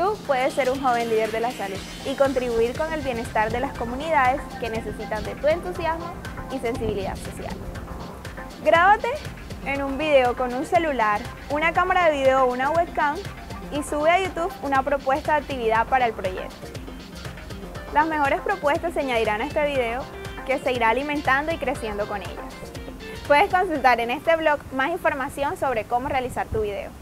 Tú puedes ser un joven líder de la salud y contribuir con el bienestar de las comunidades que necesitan de tu entusiasmo y sensibilidad social. Grábate en un video con un celular, una cámara de video o una webcam y sube a YouTube una propuesta de actividad para el proyecto. Las mejores propuestas se añadirán a este video que se irá alimentando y creciendo con ellas. Puedes consultar en este blog más información sobre cómo realizar tu video.